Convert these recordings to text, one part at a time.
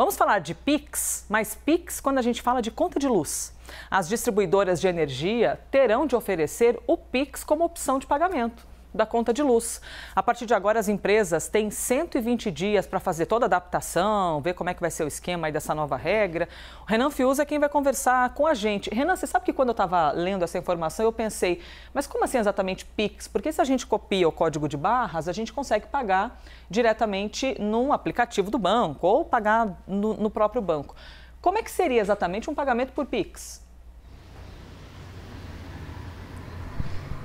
Vamos falar de Pix, mas Pix quando a gente fala de conta de luz. As distribuidoras de energia terão de oferecer o Pix como opção de pagamento da conta de luz. A partir de agora, as empresas têm 120 dias para fazer toda a adaptação, ver como é que vai ser o esquema aí dessa nova regra. O Renan Fiusa é quem vai conversar com a gente. Renan, você sabe que quando eu estava lendo essa informação, eu pensei, mas como assim exatamente Pix? Porque se a gente copia o código de barras, a gente consegue pagar diretamente num aplicativo do banco ou pagar no próprio banco. Como é que seria exatamente um pagamento por Pix?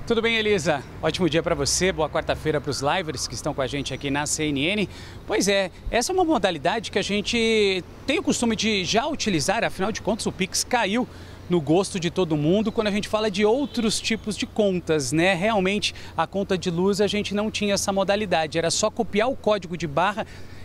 Tudo bem, Elisa? Ótimo dia para você, boa quarta-feira para os livers que estão com a gente aqui na CNN. Pois é, essa é uma modalidade que a gente tem o costume de já utilizar, afinal de contas o Pix caiu no gosto de todo mundo quando a gente fala de outros tipos de contas, né? Realmente, a conta de luz a gente não tinha essa modalidade, era só copiar o código de barra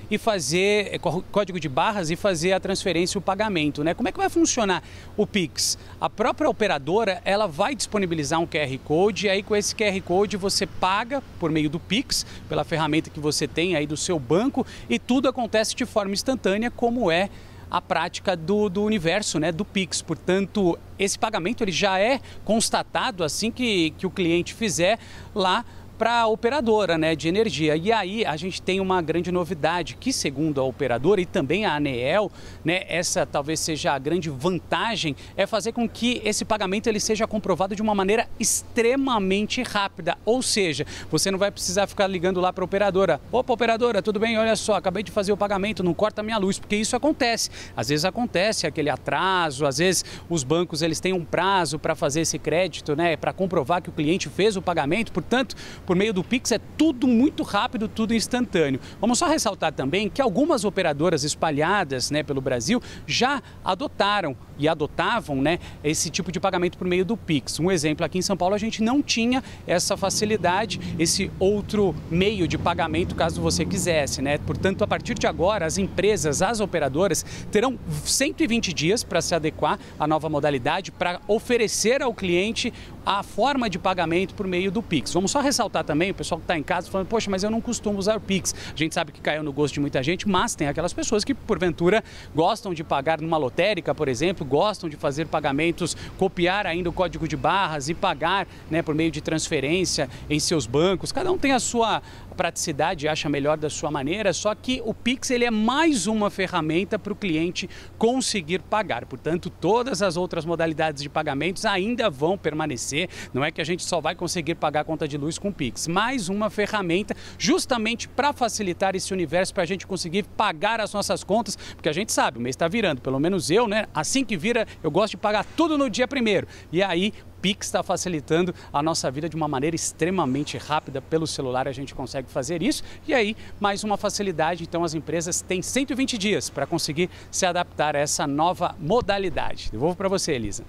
e fazer código de barras e fazer a transferência e o pagamento, né? Como é que vai funcionar o Pix? A própria operadora, ela vai disponibilizar um QR Code e aí com esse QR Code você paga por meio do Pix, pela ferramenta que você tem aí do seu banco e tudo acontece de forma instantânea, como é a prática do universo, né, do Pix. Portanto, esse pagamento ele já é constatado assim que o cliente fizer lá para a operadora, né, de energia. E aí a gente tem uma grande novidade que, segundo a operadora e também a Anel, né, essa talvez seja a grande vantagem, é fazer com que esse pagamento ele seja comprovado de uma maneira extremamente rápida. Ou seja, você não vai precisar ficar ligando lá para a operadora. Opa, operadora, tudo bem? Olha só, acabei de fazer o pagamento, não corta a minha luz, porque isso acontece. Às vezes acontece aquele atraso, às vezes os bancos eles têm um prazo para fazer esse crédito, né, para comprovar que o cliente fez o pagamento. Portanto, por meio do Pix é tudo muito rápido, tudo instantâneo. Vamos só ressaltar também que algumas operadoras espalhadas, né, pelo Brasil já adotaram e adotavam, né, esse tipo de pagamento por meio do Pix. Um exemplo, aqui em São Paulo a gente não tinha essa facilidade, esse outro meio de pagamento caso você quisesse, né? Portanto, a partir de agora as empresas, as operadoras terão 120 dias para se adequar à nova modalidade, para oferecer ao cliente a forma de pagamento por meio do Pix. Vamos só ressaltar também, o pessoal que está em casa falando, poxa, mas eu não costumo usar o Pix. A gente sabe que caiu no gosto de muita gente, mas tem aquelas pessoas que, porventura, gostam de pagar numa lotérica, por exemplo, gostam de fazer pagamentos, copiar ainda o código de barras e pagar, né, por meio de transferência em seus bancos. Cada um tem a sua praticidade, acha melhor da sua maneira, só que o Pix ele é mais uma ferramenta para o cliente conseguir pagar. Portanto, todas as outras modalidades de pagamentos ainda vão permanecer. Não é que a gente só vai conseguir pagar a conta de luz com o Pix. Mais uma ferramenta justamente para facilitar esse universo, para a gente conseguir pagar as nossas contas, porque a gente sabe, o mês está virando, pelo menos eu, né? Assim que vira, eu gosto de pagar tudo no dia primeiro. E aí, Pix está facilitando a nossa vida de uma maneira extremamente rápida. Pelo celular a gente consegue fazer isso. E aí, mais uma facilidade. Então, as empresas têm 120 dias para conseguir se adaptar a essa nova modalidade. Devolvo para você, Elisa.